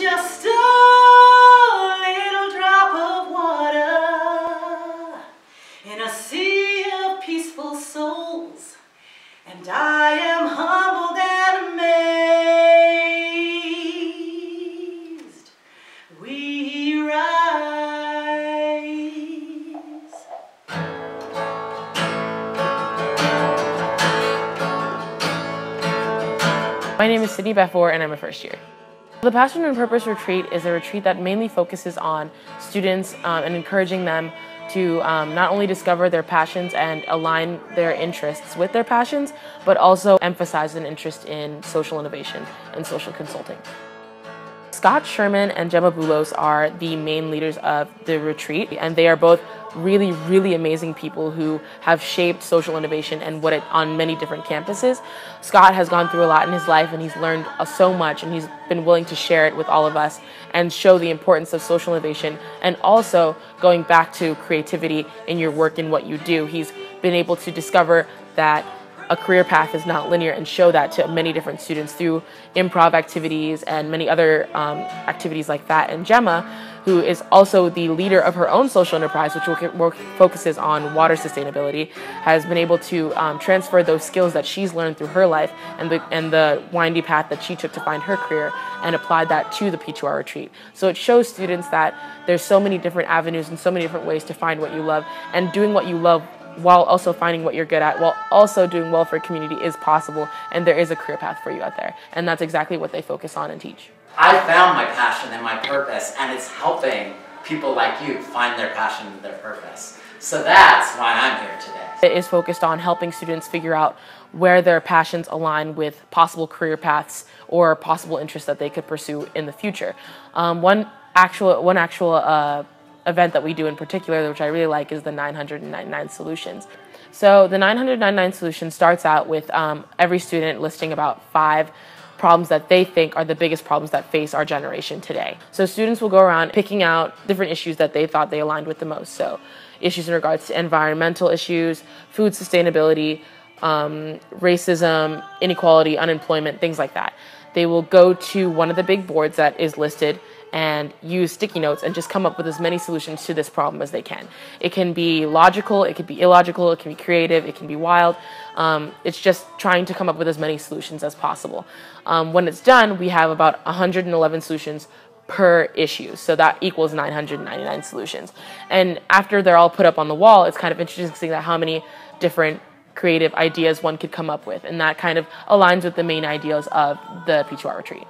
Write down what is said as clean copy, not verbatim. just a little drop of water in a sea of peaceful souls, and I am humbled and amazed. We rise. My name is Sidney Baffour and I'm a first year. The Passion and Purpose Retreat is a retreat that mainly focuses on students and encouraging them to not only discover their passions and align their interests with their passions, but also emphasize an interest in social innovation and social consulting. Scott Sherman and Gemma Bulos are the main leaders of the retreat, and they are both really, really amazing people who have shaped social innovation and what it on many different campuses. Scott has gone through a lot in his life and he's learned so much, and he's been willing to share it with all of us and show the importance of social innovation and also going back to creativity in your work and what you do. He's been able to discover that a career path is not linear and show that to many different students through improv activities and many other activities like that. And Gemma, who is also the leader of her own social enterprise, which focuses on water sustainability, has been able to transfer those skills that she's learned through her life and the windy path that she took to find her career and applied that to the P2R retreat. So it shows students that there's so many different avenues and so many different ways to find what you love, and doing what you love while also finding what you're good at, while also doing well for a community is possible, and there is a career path for you out there. And that's exactly what they focus on and teach. I found my passion and my purpose, and it's helping people like you find their passion and their purpose. So that's why I'm here today. It is focused on helping students figure out where their passions align with possible career paths or possible interests that they could pursue in the future. One actual event that we do in particular, which I really like, is the 999 Solutions. So the 999 Solutions starts out with every student listing about 5 problems that they think are the biggest problems that face our generation today. So students will go around picking out different issues that they thought they aligned with the most. So issues in regards to environmental issues, food sustainability, racism, inequality, unemployment, things like that. They will go to one of the big boards that is listed and use sticky notes and just come up with as many solutions to this problem as they can. It can be logical, it can be illogical, it can be creative, it can be wild. It's just trying to come up with as many solutions as possible. When it's done, we have about 111 solutions per issue, so that equals 999 solutions. And after they're all put up on the wall, it's kind of interesting to see that how many different creative ideas one could come up with, and that kind of aligns with the main ideals of the P2R retreat.